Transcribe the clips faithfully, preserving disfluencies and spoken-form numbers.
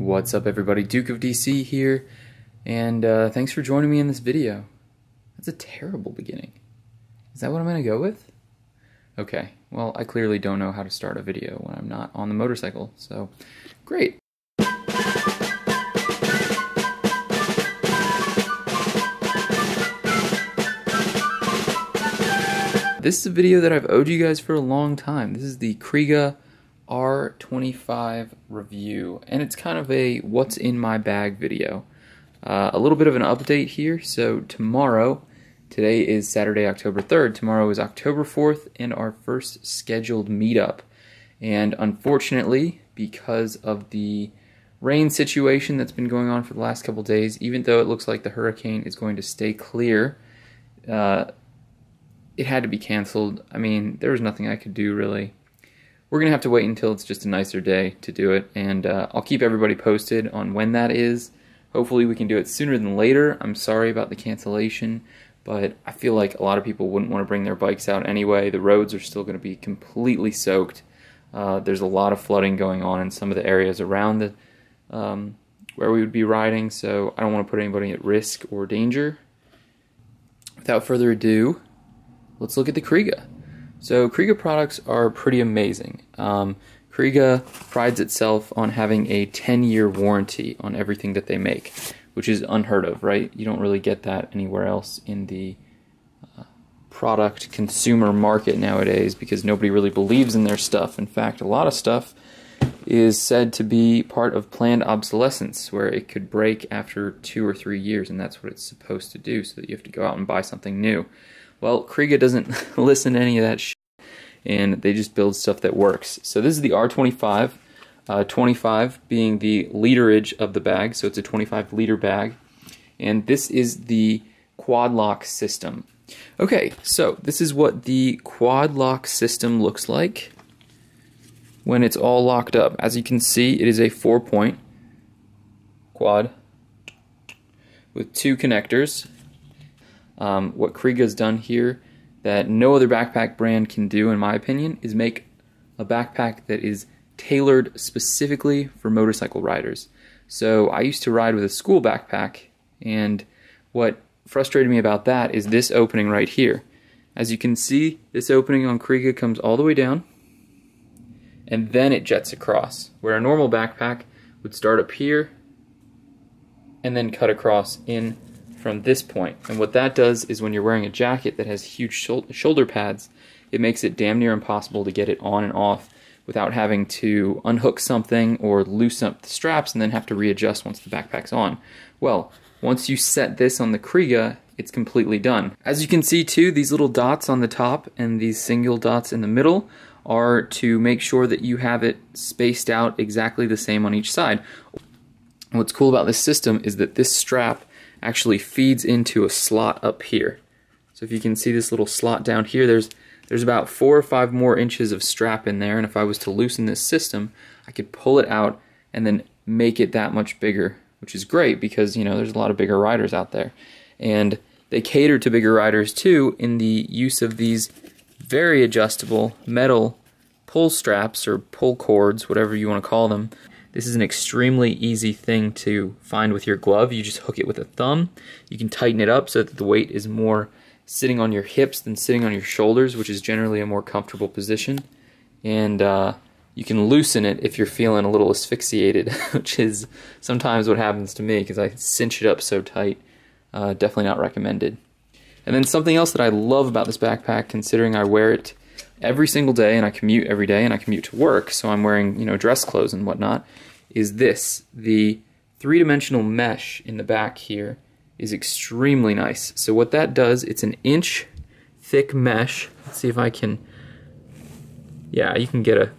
What's up, everybody? Duke of D C here, and uh, thanks for joining me in this video. That's a terrible beginning. Is that what I'm gonna go with? Okay, well, I clearly don't know how to start a video when I'm not on the motorcycle, so great. This is a video that I've owed you guys for a long time. This is the Kriega R twenty-five review, and it's kind of a what's in my bag video. Uh, a little bit of an update here. So tomorrow, today is Saturday, October third. Tomorrow is October fourth and our first scheduled meetup. And unfortunately, because of the rain situation that's been going on for the last couple days, even though it looks like the hurricane is going to stay clear, uh, it had to be canceled. I mean, there was nothing I could do, really. We're going to have to wait until it's just a nicer day to do it, and uh, I'll keep everybody posted on when that is. Hopefully we can do it sooner than later. I'm sorry about the cancellation, but I feel like a lot of people wouldn't want to bring their bikes out anyway. The roads are still going to be completely soaked. Uh, there's a lot of flooding going on in some of the areas around the, um, where we would be riding, so I don't want to put anybody at risk or danger. Without further ado, let's look at the Kriega. So Kriega products are pretty amazing. Um, Kriega prides itself on having a ten year warranty on everything that they make, which is unheard of, right? You don't really get that anywhere else in the uh, product consumer market nowadays because nobody really believes in their stuff. In fact, a lot of stuff is said to be part of planned obsolescence, where it could break after two or three years, and that's what it's supposed to do, so that you have to go out and buy something new. Well, Kriega doesn't listen to any of that shit, and they just build stuff that works. So this is the R twenty-five, uh, twenty-five being the literage of the bag, so it's a twenty-five liter bag, and this is the quad lock system. Okay, so this is what the quad lock system looks like when it's all locked up. As you can see, it is a four-point quad with two connectors. Um, what Kriega's done here that no other backpack brand can do, in my opinion, is make a backpack that is tailored specifically for motorcycle riders. So I used to ride with a school backpack, and what frustrated me about that is this opening right here. As you can see, this opening on Kriega comes all the way down, and then it jets across, where a normal backpack would start up here and then cut across in from this point. And what that does is when you're wearing a jacket that has huge shoulder pads, it makes it damn near impossible to get it on and off without having to unhook something or loosen up the straps and then have to readjust once the backpack's on. Well, once you set this on the Kriega, it's completely done. As you can see too, these little dots on the top and these single dots in the middle are to make sure that you have it spaced out exactly the same on each side. What's cool about this system is that this strap actually feeds into a slot up here. So if you can see this little slot down here, there's there's about four or five more inches of strap in there, and if I was to loosen this system, I could pull it out and then make it that much bigger, which is great because, you know, there's a lot of bigger riders out there. And they cater to bigger riders too in the use of these very adjustable metal pull straps or pull cords, whatever you want to call them. This is an extremely easy thing to find with your glove. You just hook it with a thumb. You can tighten it up so that the weight is more sitting on your hips than sitting on your shoulders, which is generally a more comfortable position. And uh, you can loosen it if you're feeling a little asphyxiated, which is sometimes what happens to me because I cinch it up so tight. Uh, definitely not recommended. And then something else that I love about this backpack, considering I wear it every single day, and I commute every day, and I commute to work, so I'm wearing, you know, dress clothes and whatnot, is this. The three-dimensional mesh in the back here is extremely nice. So what that does, it's an inch thick mesh. Let's see if I can, yeah, you can get a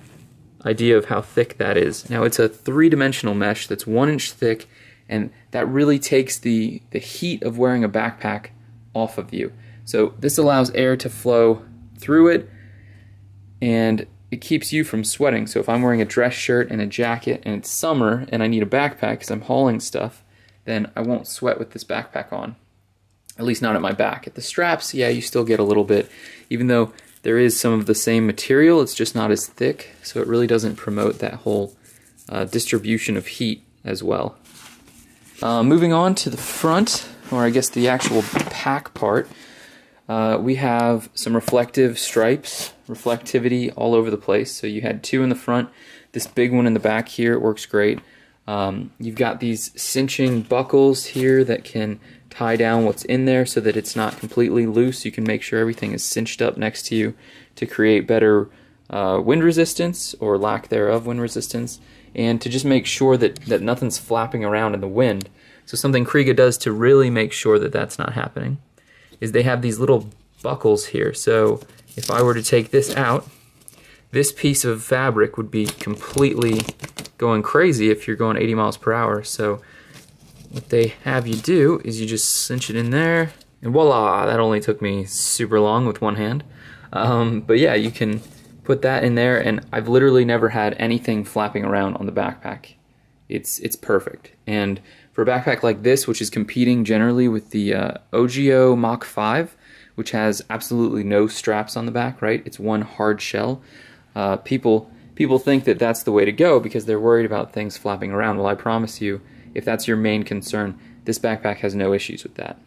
idea of how thick that is. Now it's a three-dimensional mesh that's one inch thick, and that really takes the, the heat of wearing a backpack off of you. So this allows air to flow through it, and it keeps you from sweating. So if I'm wearing a dress shirt and a jacket and it's summer and I need a backpack because I'm hauling stuff, then I won't sweat with this backpack on. At least not at my back. At the straps, yeah, you still get a little bit. Even though there is some of the same material, it's just not as thick, so it really doesn't promote that whole uh, distribution of heat as well. Uh, moving on to the front, or I guess the actual pack part, uh, we have some reflective stripes, reflectivity all over the place. So you had two in the front, this big one in the back here, it works great. Um, you've got these cinching buckles here that can tie down what's in there so that it's not completely loose. You can make sure everything is cinched up next to you to create better uh, wind resistance, or lack thereof wind resistance, and to just make sure that, that nothing's flapping around in the wind. So something Kriega does to really make sure that that's not happening is they have these little buckles here. So if I were to take this out, this piece of fabric would be completely going crazy if you're going eighty miles per hour. So what they have you do is you just cinch it in there, and voila, that only took me super long with one hand. Um, but yeah, you can put that in there, and I've literally never had anything flapping around on the backpack. It's, it's perfect. And for a backpack like this, which is competing generally with the uh, Ogio Mach five, which has absolutely no straps on the back, right? It's one hard shell. Uh, people, people think that that's the way to go because they're worried about things flapping around. Well, I promise you, if that's your main concern, this backpack has no issues with that.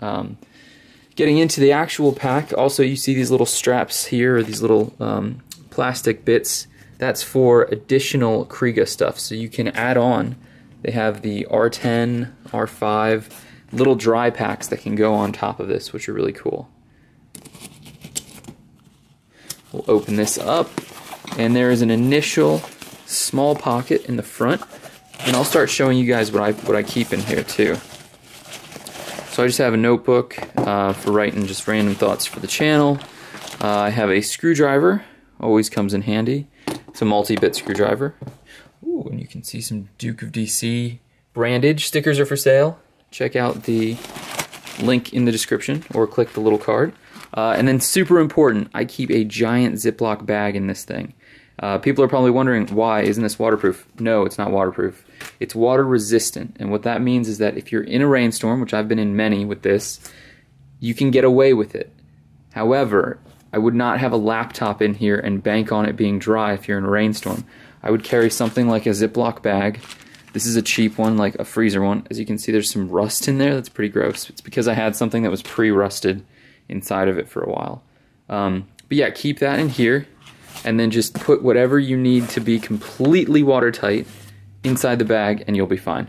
Um, getting into the actual pack, also you see these little straps here, or these little um, plastic bits. That's for additional Kriega stuff, so you can add on. They have the R ten, R five, little dry packs that can go on top of this, which are really cool. We'll open this up, and there is an initial small pocket in the front. And I'll start showing you guys what I what I keep in here too. So I just have a notebook uh, for writing just random thoughts for the channel. Uh, I have a screwdriver, always comes in handy. It's a multi-bit screwdriver. Ooh, and you can see some Duke of D C brandage. Stickers are for sale. Check out the link in the description, or click the little card. Uh, and then super important, I keep a giant Ziploc bag in this thing. Uh, people are probably wondering, why isn't this waterproof? No, it's not waterproof. It's water resistant, and what that means is that if you're in a rainstorm, which I've been in many with this, you can get away with it. However, I would not have a laptop in here and bank on it being dry if you're in a rainstorm. I would carry something like a Ziploc bag. This is a cheap one, like a freezer one. As you can see, there's some rust in there. That's pretty gross. It's because I had something that was pre-rusted inside of it for a while. Um, but yeah, keep that in here. And then just put whatever you need to be completely watertight inside the bag, and you'll be fine.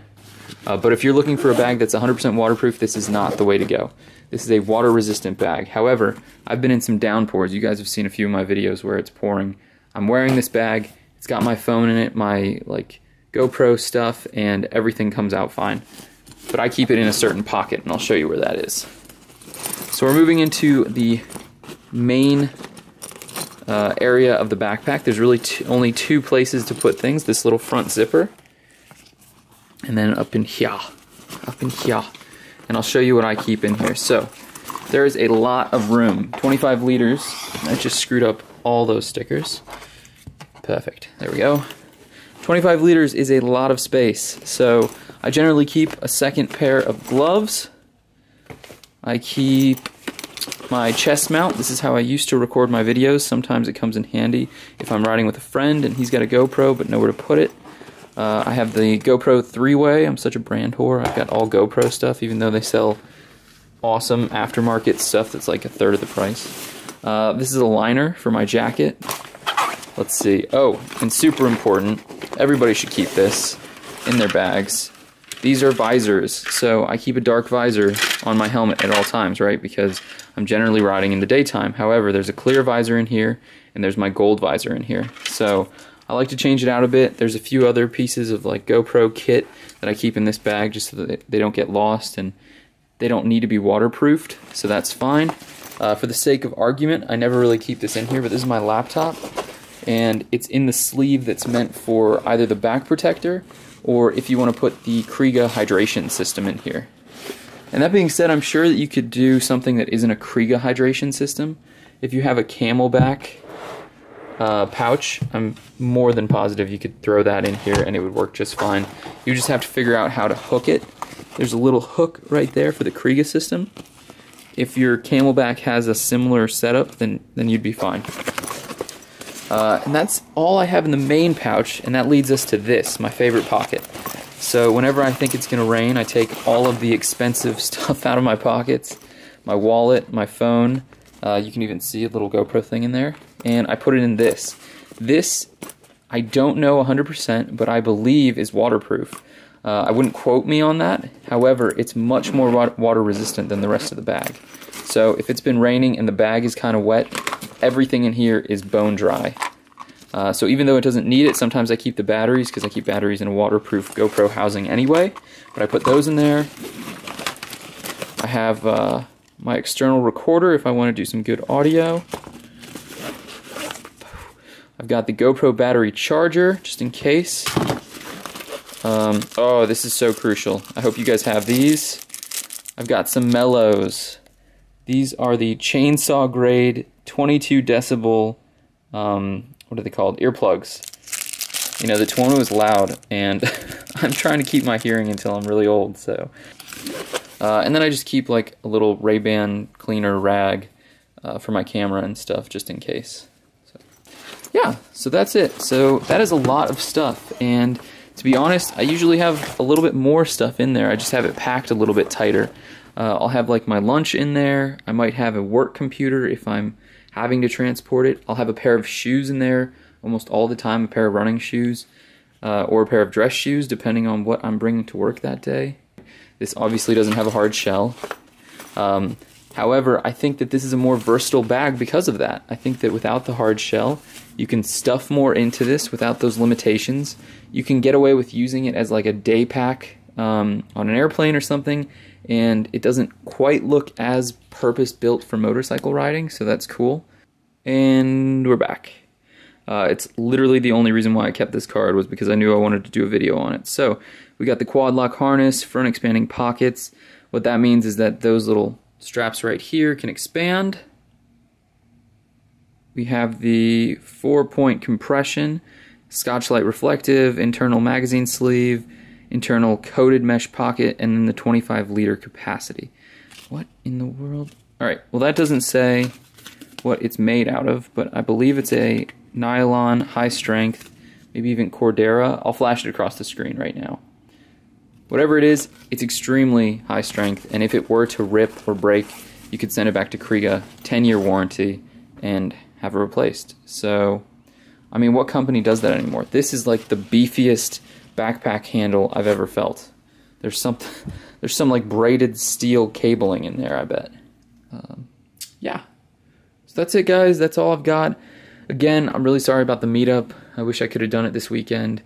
Uh, but if you're looking for a bag that's one hundred percent waterproof, this is not the way to go. This is a water-resistant bag. However, I've been in some downpours. You guys have seen a few of my videos where it's pouring. I'm wearing this bag. It's got my phone in it, my like GoPro stuff, and everything comes out fine. But I keep it in a certain pocket, and I'll show you where that is. So we're moving into the main Uh, area of the backpack. There's really t only two places to put things, this little front zipper, and then up in here, up in here, and I'll show you what I keep in here. So there is a lot of room, twenty-five liters. I just screwed up all those stickers. Perfect, there we go. twenty-five liters is a lot of space, so I generally keep a second pair of gloves. I keep my chest mount. This is how I used to record my videos. Sometimes it comes in handy if I'm riding with a friend and he's got a GoPro but nowhere to put it. Uh, I have the GoPro three way. I'm such a brand whore. I've got all GoPro stuff, even though they sell awesome aftermarket stuff that's like a third of the price. Uh, this is a liner for my jacket. Let's see. Oh, and super important, everybody should keep this in their bags. These are visors, so I keep a dark visor on my helmet at all times, right? Because I'm generally riding in the daytime. However, there's a clear visor in here, and there's my gold visor in here. So I like to change it out a bit. There's a few other pieces of like GoPro kit that I keep in this bag just so that they don't get lost, and they don't need to be waterproofed, so that's fine. Uh, for the sake of argument, I never really keep this in here, but this is my laptop, and it's in the sleeve that's meant for either the back protector, or if you want to put the Kriega hydration system in here. And that being said, I'm sure that you could do something that isn't a Kriega hydration system. If you have a Camelback uh, pouch, I'm more than positive you could throw that in here and it would work just fine. You just have to figure out how to hook it. There's a little hook right there for the Kriega system. If your Camelback has a similar setup, then, then you'd be fine. Uh, and that's all I have in the main pouch, and that leads us to this, my favorite pocket. So whenever I think it's going to rain, I take all of the expensive stuff out of my pockets, my wallet, my phone, uh, you can even see a little GoPro thing in there, and I put it in this. This, I don't know one hundred percent, but I believe is waterproof. Uh, I wouldn't quote me on that, however, it's much more water resistant than the rest of the bag. So if it's been raining and the bag is kind of wet, everything in here is bone dry. Uh, so even though it doesn't need it, sometimes I keep the batteries, because I keep batteries in a waterproof GoPro housing anyway, but I put those in there. I have uh, my external recorder if I want to do some good audio. I've got the GoPro battery charger, just in case. Um, oh, this is so crucial. I hope you guys have these. I've got some mellows. These are the chainsaw grade twenty-two decibel... Um, what are they called? Earplugs. You know, the Tuono is loud, and I'm trying to keep my hearing until I'm really old, so. Uh, and then I just keep, like, a little Ray-Ban cleaner rag uh, for my camera and stuff, just in case. So, yeah, so that's it. So that is a lot of stuff, and to be honest, I usually have a little bit more stuff in there. I just have it packed a little bit tighter. Uh, I'll have, like, my lunch in there. I might have a work computer if I'm having to transport it. I'll have a pair of shoes in there almost all the time, a pair of running shoes uh, or a pair of dress shoes, depending on what I'm bringing to work that day. This obviously doesn't have a hard shell. Um, however, I think that this is a more versatile bag because of that. I think that without the hard shell, you can stuff more into this without those limitations. You can get away with using it as like a day pack um, on an airplane or something, and it doesn't quite look as purpose-built for motorcycle riding, so that's cool. And we're back. Uh, it's literally the only reason why I kept this card was because I knew I wanted to do a video on it. So we got the quad lock harness, front expanding pockets. What that means is that those little straps right here can expand. We have the four-point compression, Scotchlite reflective, internal magazine sleeve, internal coated mesh pocket, and then the twenty-five liter capacity. What in the world? Alright, well that doesn't say what it's made out of, but I believe it's a nylon, high strength, maybe even Cordura. I'll flash it across the screen right now. Whatever it is, it's extremely high strength, and if it were to rip or break, you could send it back to Kriega, ten year warranty, and have it replaced. So, I mean, what company does that anymore? This is like the beefiest backpack handle I've ever felt. There's some, there's some like braided steel cabling in there, I bet. Um, yeah. So that's it, guys. That's all I've got. Again, I'm really sorry about the meetup. I wish I could have done it this weekend,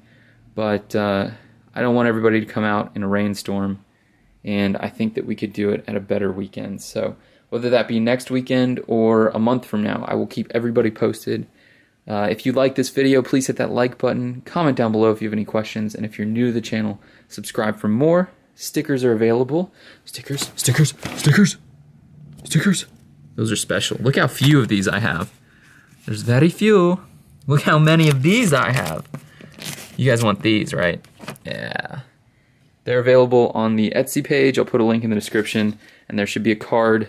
but uh, I don't want everybody to come out in a rainstorm, and I think that we could do it at a better weekend. So whether that be next weekend or a month from now, I will keep everybody posted. Uh, if you like this video, please hit that like button, comment down below if you have any questions, and if you're new to the channel, subscribe for more. Stickers are available. Stickers, stickers, stickers, stickers. Those are special. Look how few of these I have. There's very few. Look how many of these I have. You guys want these, right? Yeah. They're available on the Etsy page. I'll put a link in the description, and there should be a card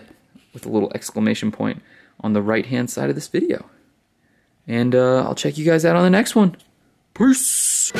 with a little exclamation point on the right-hand side of this video. And uh, I'll check you guys out on the next one. Peace!